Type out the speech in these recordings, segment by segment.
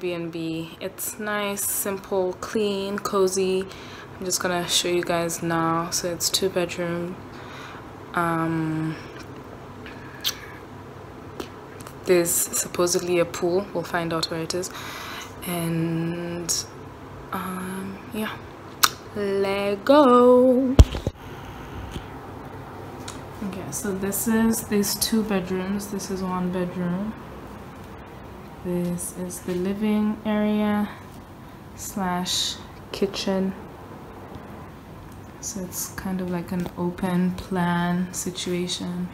Airbnb. It's nice, simple, clean, cozy. I'm just gonna show you guys now. So it's 2 bedroom. There's supposedly a pool. We'll find out where it is. And yeah, let go. Okay, so this is these 2 bedrooms. This is 1 bedroom. This is the living area slash kitchen. So it's kind of like an open plan situation.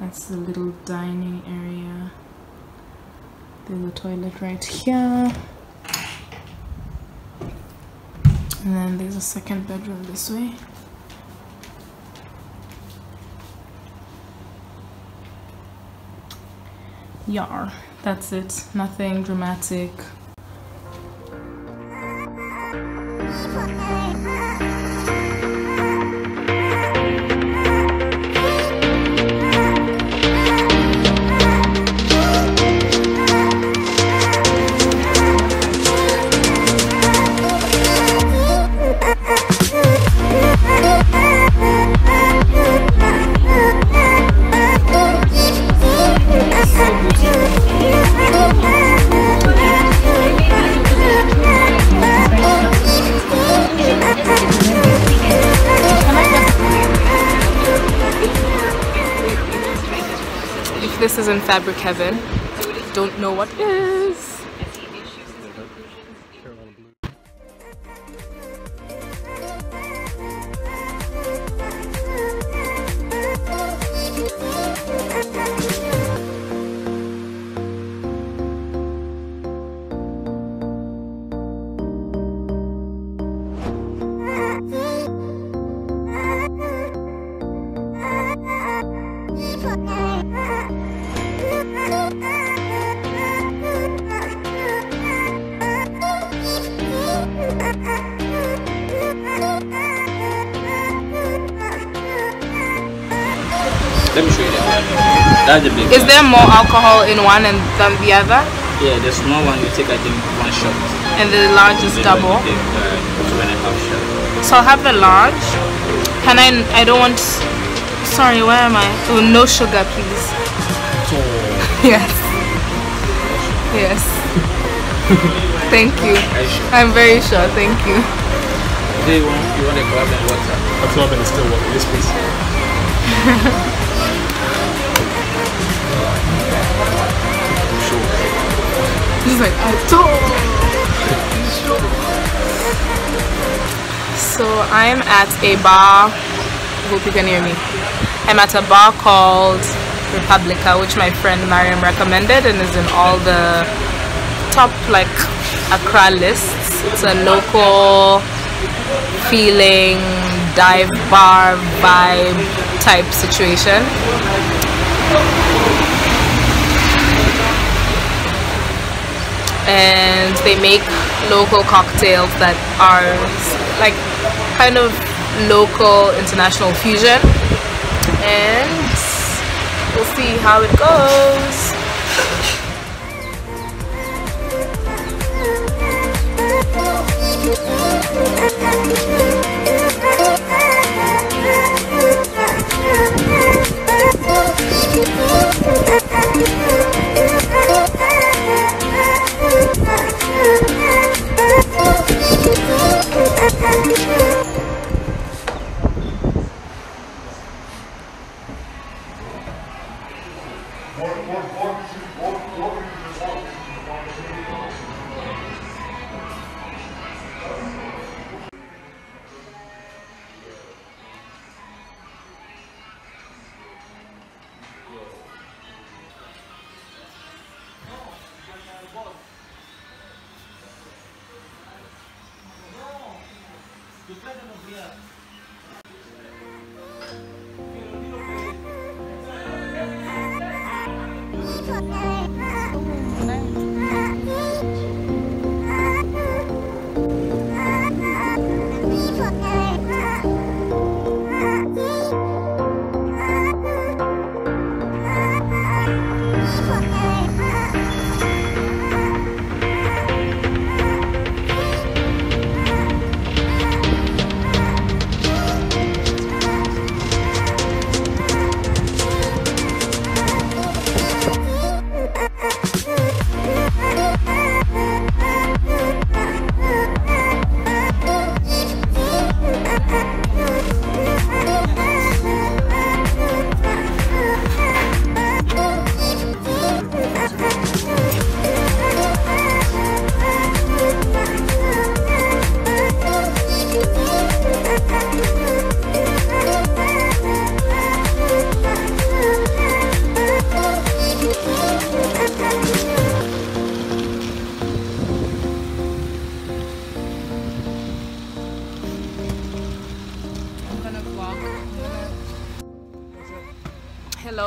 That's the little dining area. There's a toilet right here. And then there's a 2nd bedroom this way. Yar. That's it. Nothing dramatic. This is in Fabric Heaven. Don't know what is. Let me show you that. That's the big one. Is there more alcohol in one than the other? Yeah, the small one you take I think 1 shot. And the large is double? You take 2.5 shots. So I'll have the large. Can I don't want... Sorry, where am I? Oh, no sugar please. Yes. Yes. Thank you. I'm very sure, thank you. Today you want a club and water. A club and still water, this please. He's like, I don't. So I'm at a bar. Hope you can hear me. I'm at a bar called Republica, which my friend Mariam recommended and is in all the top like Accra lists. It's a local feeling dive bar vibe type situation. And they make local cocktails that are like kind of local international fusion, and we'll see how it goes.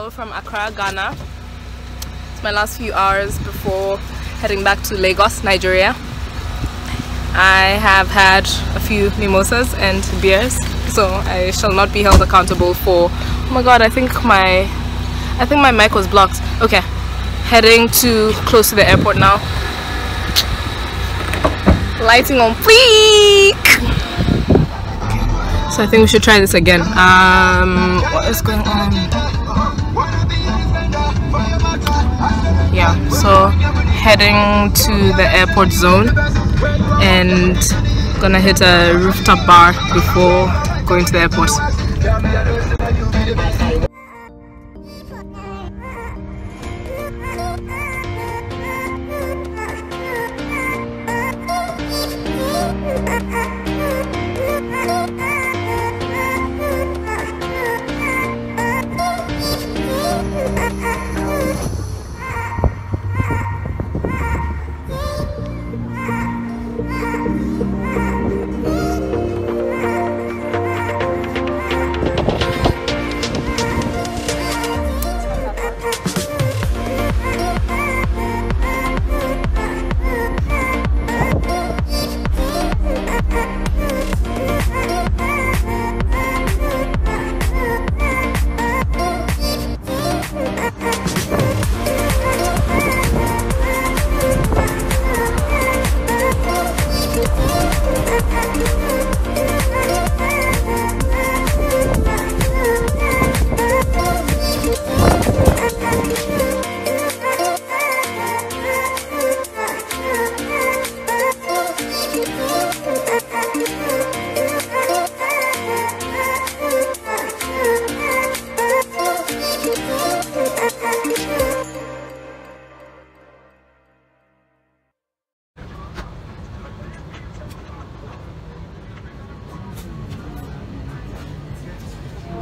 travel from Accra, Ghana. It's my last few hours before heading back to Lagos, Nigeria. I have had a few mimosas and beers, so I shall not be held accountable for, oh my god, I think my mic was blocked. Okay, heading too close to the airport now. Lighting on fleek! So I think we should try this again. What is going on? Yeah, so heading to the airport zone and gonna hit a rooftop bar before going to the airport.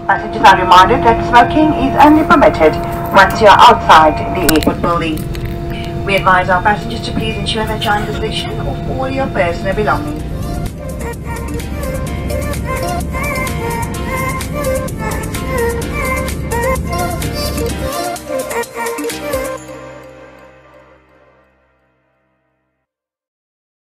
Passengers are reminded that smoking is only permitted once you are outside the airport building. We advise our passengers to please ensure that you are in possession of all your personal belongings.